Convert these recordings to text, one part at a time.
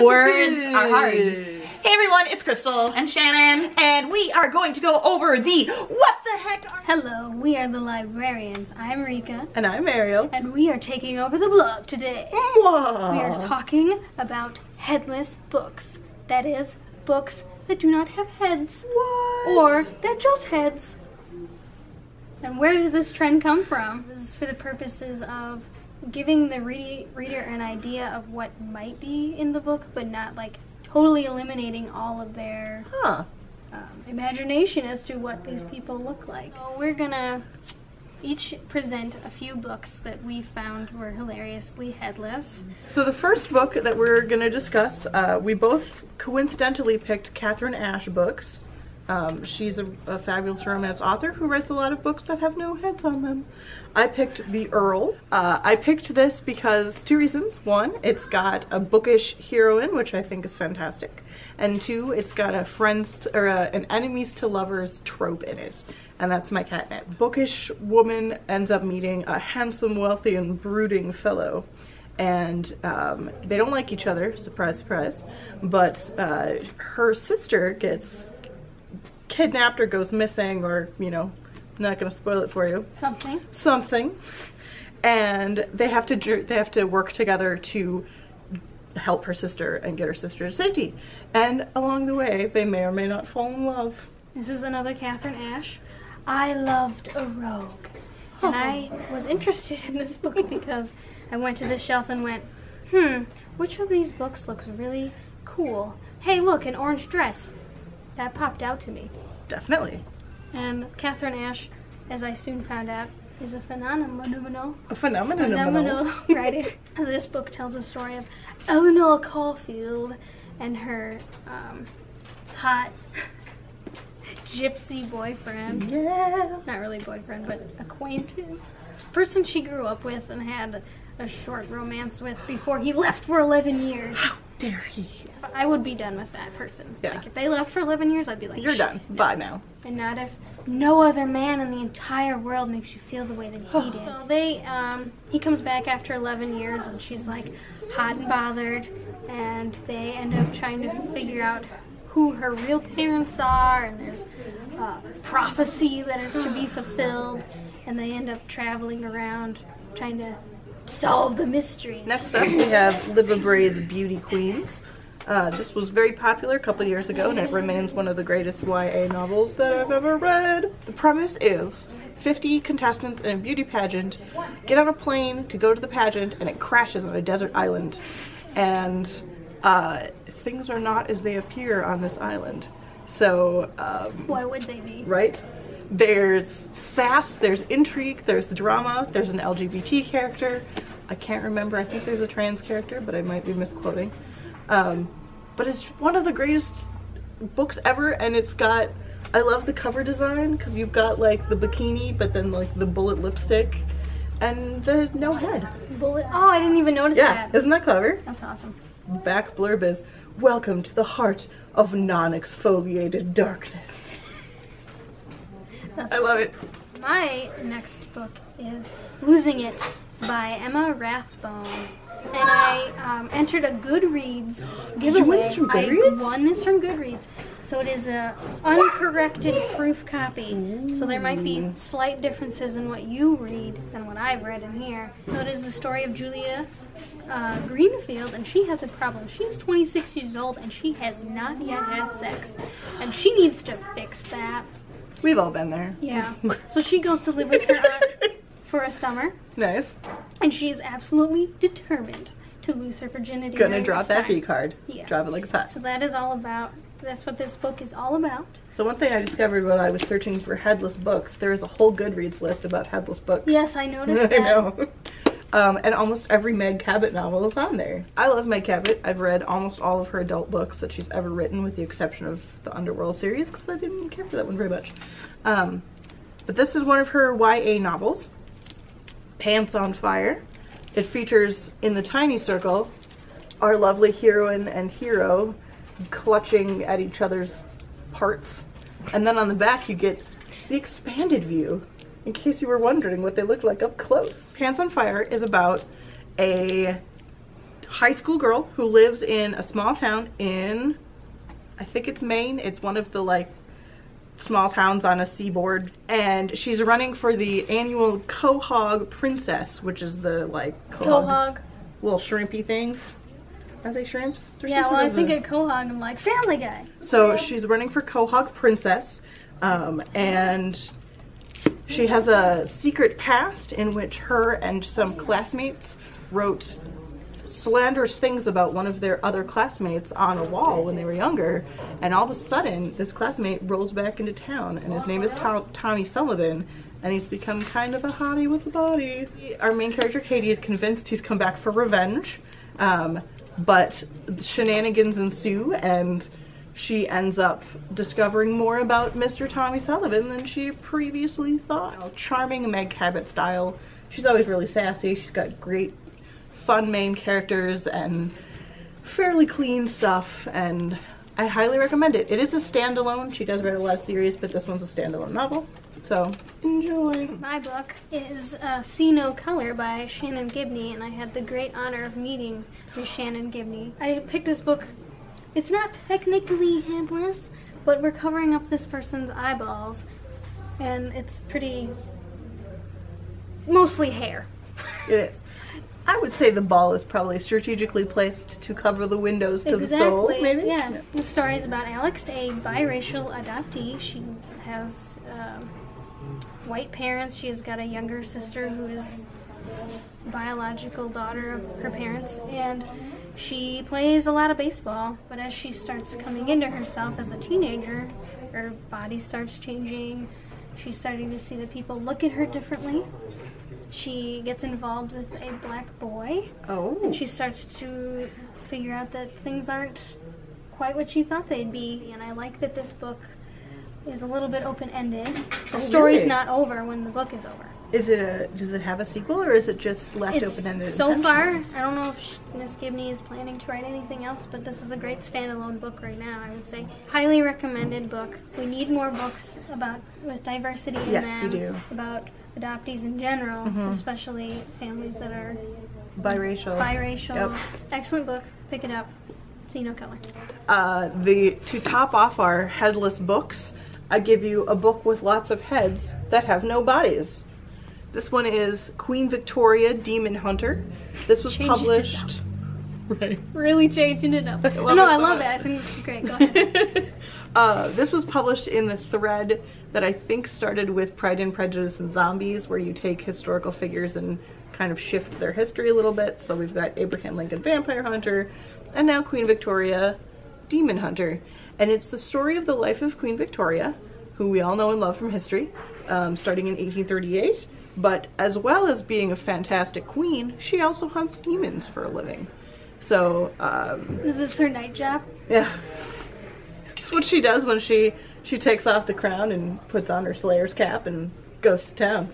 Words are hard. Hey everyone, it's Crystal and Shannon, and we are going to go over the What the Heck Are... Hello, we are the librarians. I'm Rika. And I'm Ariel. And we are taking over the blog today. Mwah. We are talking about headless books. That is, books that do not have heads. What? Or they're just heads. And where does this trend come from? This is for the purposes of giving the reader an idea of what might be in the book, but not like totally eliminating all of their imagination as to what these people look like. So we're gonna each present a few books that we found were hilariously headless. So the first book that we're gonna discuss, we both coincidentally picked Katharine Ashe books. She's a fabulous romance author who writes a lot of books that have no heads on them. I picked The Earl. I picked this because two reasons. One, it's got a bookish heroine, which I think is fantastic. And two, it's got a friends or an enemies to lovers trope in it. And that's my catnip. Bookish woman ends up meeting a handsome, wealthy, and brooding fellow. And they don't like each other, surprise, surprise. But her sister gets kidnapped or goes missing, or, you know, I'm not gonna spoil it for you. Something. And they have to work together to help her sister and get her sister to safety. And along the way, they may or may not fall in love. This is another Katharine Ashe. I loved a rogue. Oh. And I was interested in this book because I went to this shelf and went, which of these books looks really cool? Hey, look, an orange dress. That popped out to me. Definitely. And Katharine Ashe, as I soon found out, is a phenomenal. A phenomenal writer. This book tells the story of Eleanor Caulfield and her hot gypsy boyfriend. Yeah. Not really boyfriend, but acquaintance. Person she grew up with and had a short romance with before he left for 11 years. I would be done with that person. Yeah. Like, if they left for 11 years, I'd be like, you're done. No. Bye now. And not if no other man in the entire world makes you feel the way that he did. So he comes back after 11 years, and she's like hot and bothered, and they end up trying to figure out who her real parents are, and there's prophecy that is to be fulfilled, and they end up traveling around trying to solve the mystery. Next up, we have Libba Bray's Beauty Queens. This was very popular a couple years ago, and it remains one of the greatest YA novels that I've ever read. The premise is 50 contestants in a beauty pageant get on a plane to go to the pageant, and it crashes on a desert island. And things are not as they appear on this island. So, why would they be? Right? There's sass, there's intrigue, there's the drama, there's an LGBT character. I can't remember, I think there's a trans character, but I might be misquoting. But it's one of the greatest books ever, and it's got, I love the cover design, because you've got like the bikini, but then like the bullet lipstick, and the no head. Bullet, oh, I didn't even notice that. Isn't that clever? That's awesome. Back blurb is, welcome to the heart of non-exfoliated darkness. That's awesome. I love it. My next book is Losing It by Emma Rathbone. And I entered a Goodreads giveaway. Did you win this from Goodreads? I won this from Goodreads. So it is an uncorrected proof copy. So there might be slight differences in what you read than what I've read in here. So it is the story of Julia Greenfield, and she has a problem. She's 26 years old, and she has not yet had sex. And she needs to fix that. We've all been there. Yeah. So she goes to live with her aunt for a summer. Nice. And she is absolutely determined to lose her virginity. Gonna drop that V-card. Yeah. Drop it like it's hot. So that is all about, that's what this book is all about. So one thing I discovered while I was searching for headless books, there is a whole Goodreads list about headless books. Yes, I noticed that. I know. And almost every Meg Cabot novel is on there. I love Meg Cabot. I've read almost all of her adult books that she's ever written, with the exception of the Underworld series, because I didn't care for that one very much. But this is one of her YA novels, Pants on Fire. It features, in the tiny circle, our lovely heroine and hero clutching at each other's parts. And then on the back you get the expanded view, in case you were wondering what they look like up close. Pants on Fire is about a high school girl who lives in a small town in, I think it's Maine. It's one of the like small towns on a seaboard, and she's running for the annual Quahog Princess, which is the like Quahog little shrimpy things. Are they shrimps? They're I think at Quahog I'm like Family Guy. So she's running for Quahog Princess, and she has a secret past in which her and some classmates wrote slanderous things about one of their other classmates on a wall when they were younger, and all of a sudden this classmate rolls back into town, and his name is Tommy Sullivan, and he's become kind of a hottie with a body. Our main character Katie is convinced he's come back for revenge, but shenanigans ensue, and she ends up discovering more about Mr. Tommy Sullivan than she previously thought. Charming Meg Cabot style. She's always really sassy. She's got great fun main characters and fairly clean stuff, and I highly recommend it. It is a standalone. She does write a lot of series, but this one's a standalone novel, so enjoy. My book is See No Color by Shannon Gibney, and I had the great honor of meeting Ms. Shannon Gibney. I picked this book. It's not technically handless, but we're covering up this person's eyeballs, and it's pretty, mostly hair. It is. I would say the ball is probably strategically placed to cover the windows to the soul, maybe? Yes. Yeah. The story is about Alex, a biracial adoptee. She has white parents. She has got a younger sister who is biological daughter of her parents, and she plays a lot of baseball, but as she starts coming into herself as a teenager, her body starts changing. She's starting to see that people look at her differently. She gets involved with a black boy. Oh. And she starts to figure out that things aren't quite what she thought they'd be. And I like that this book is a little bit open-ended. The story's not over when the book is over. Is it a, does it have a sequel, or is it just left open-ended? So far, I don't know if Miss Gibney is planning to write anything else, but this is a great standalone book right now, I would say. Highly recommended book. We need more books about with diversity in them. Yes, we do. About adoptees in general, especially families that are biracial. Yep. Excellent book. Pick it up. See No Color. To top off our headless books, I give you a book with lots of heads that have no bodies. This one is Queen Victoria Demon Hunter. This was published. Right. Really changing it up. I love it. I think this is great. Go ahead. This was published in the thread that I think started with Pride and Prejudice and Zombies, where you take historical figures and kind of shift their history a little bit. So we've got Abraham Lincoln Vampire Hunter, and now Queen Victoria Demon Hunter. And it's the story of the life of Queen Victoria, who we all know and love from history, starting in 1838, but as well as being a fantastic queen, she also hunts demons for a living. So, is this her night job? Yeah. It's what she does when she takes off the crown and puts on her slayer's cap and goes to town.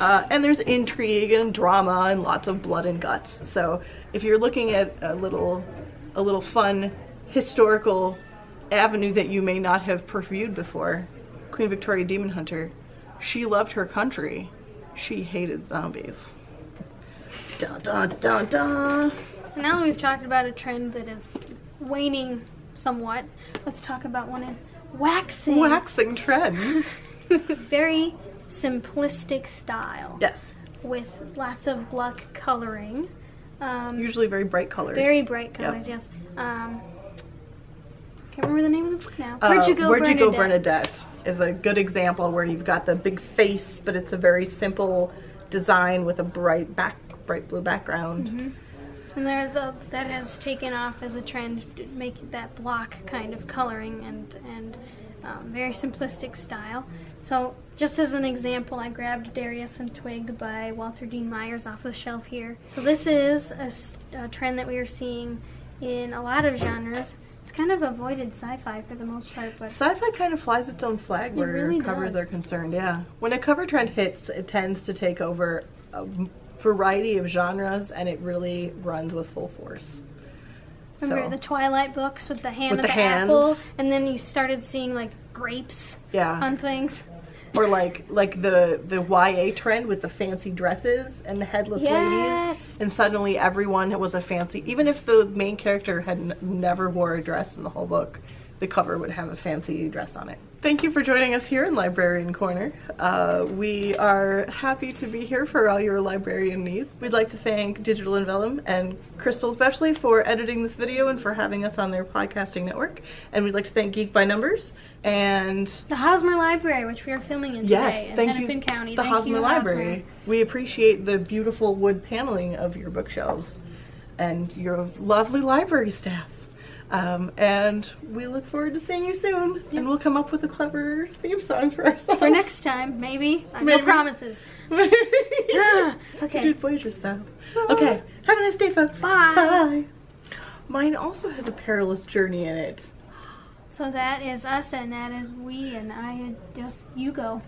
And there's intrigue and drama and lots of blood and guts. So if you're looking at a little fun historical avenue that you may not have pursued before, Queen Victoria Demon Hunter, she loved her country. She hated zombies. Dun, dun, dun, dun. So now that we've talked about a trend that is waning somewhat, let's talk about one is waxing. Waxing trends. Very simplistic style. Yes. With lots of black coloring. Usually very bright colors. Very bright colors, yep. Yes. Can't remember the name of the book now. Where'd You Go Bernadette is a good example where you've got the big face, but it's a very simple design with a bright blue background. And that has taken off as a trend to make that block kind of coloring and very simplistic style. So just as an example, I grabbed Darius and Twig by Walter Dean Myers off the shelf here. So this is a trend that we are seeing in a lot of genres. It's kind of avoided sci-fi for the most part, but sci-fi kind of flies its own flag where covers are concerned. Yeah, when a cover trend hits, it tends to take over a variety of genres, and it really runs with full force. Remember the Twilight books with the hand of the apple, and then you started seeing like grapes on things. Or like the YA trend with the fancy dresses and the headless ladies. And suddenly everyone was a fancy, even if the main character had never wore a dress in the whole book, the cover would have a fancy dress on it. Thank you for joining us here in Librarian Corner. We are happy to be here for all your librarian needs. We'd like to thank Digital and Vellum and Crystal especially for editing this video and for having us on their podcasting network. And we'd like to thank Geek by Numbers and the Hosmer Library, which we are filming in today in Hennepin County. The Hosmer Library. We appreciate the beautiful wood paneling of your bookshelves and your lovely library staff. And we look forward to seeing you soon. Yep. And we'll come up with a clever theme song for ourselves. For next time, maybe. No promises. Maybe. Okay. Dude Voyager style. Okay. Have a nice day, folks. Bye. Bye. Mine also has a perilous journey in it. So that is us and that is we and I just, you go.